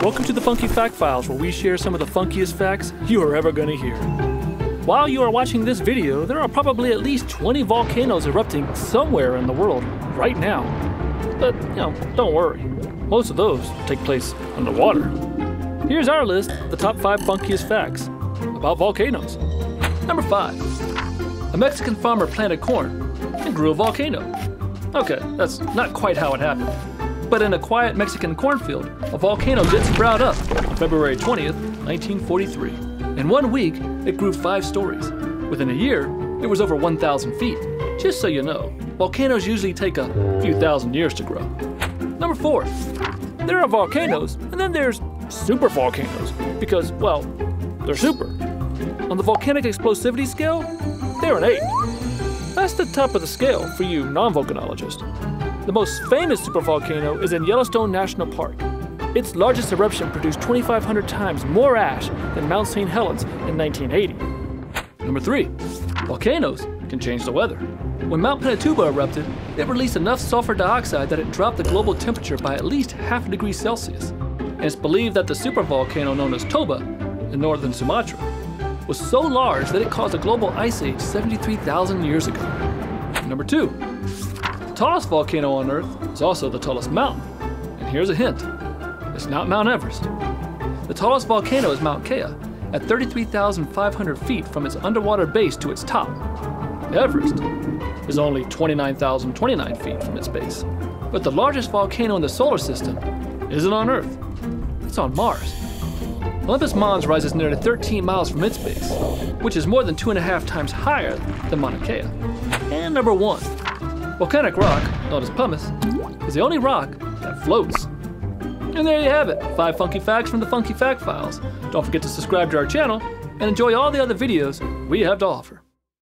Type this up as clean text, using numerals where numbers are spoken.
Welcome to the Funky Fact Files, where we share some of the funkiest facts you are ever going to hear. While you are watching this video, there are probably at least 20 volcanoes erupting somewhere in the world right now. But, you know, don't worry. Most of those take place underwater. Here's our list of the top 5 funkiest facts about volcanoes. Number 5. A Mexican farmer planted corn and grew a volcano. Okay, that's not quite how it happened. But in a quiet Mexican cornfield, a volcano did sprout up on February 20th, 1943. In 1 week, it grew 5 stories. Within a year, it was over 1,000 feet. Just so you know, volcanoes usually take a few thousand years to grow. Number 4. There are volcanoes, and then there's super volcanoes, because, well, they're super. On the volcanic explosivity scale, they're an 8. That's the top of the scale for you non-volcanologists. The most famous supervolcano is in Yellowstone National Park. Its largest eruption produced 2,500 times more ash than Mount St. Helens in 1980. Number 3. Volcanoes can change the weather. When Mount Pinatubo erupted, it released enough sulfur dioxide that it dropped the global temperature by at least half a degree Celsius. And it's believed that the supervolcano known as Toba in northern Sumatra was so large that it caused a global ice age 73,000 years ago. Number 2. The tallest volcano on Earth is also the tallest mountain. And here's a hint, it's not Mount Everest. The tallest volcano is Mount Kea, at 33,500 feet from its underwater base to its top. Everest is only 29,029 feet from its base. But the largest volcano in the solar system isn't on Earth, it's on Mars. Olympus Mons rises nearly 13 miles from its base, which is more than 2.5 times higher than Mauna Kea. And number 1. Volcanic rock, known as pumice, is the only rock that floats. And there you have it, 5 funky facts from the Funky Fact Files. Don't forget to subscribe to our channel and enjoy all the other videos we have to offer.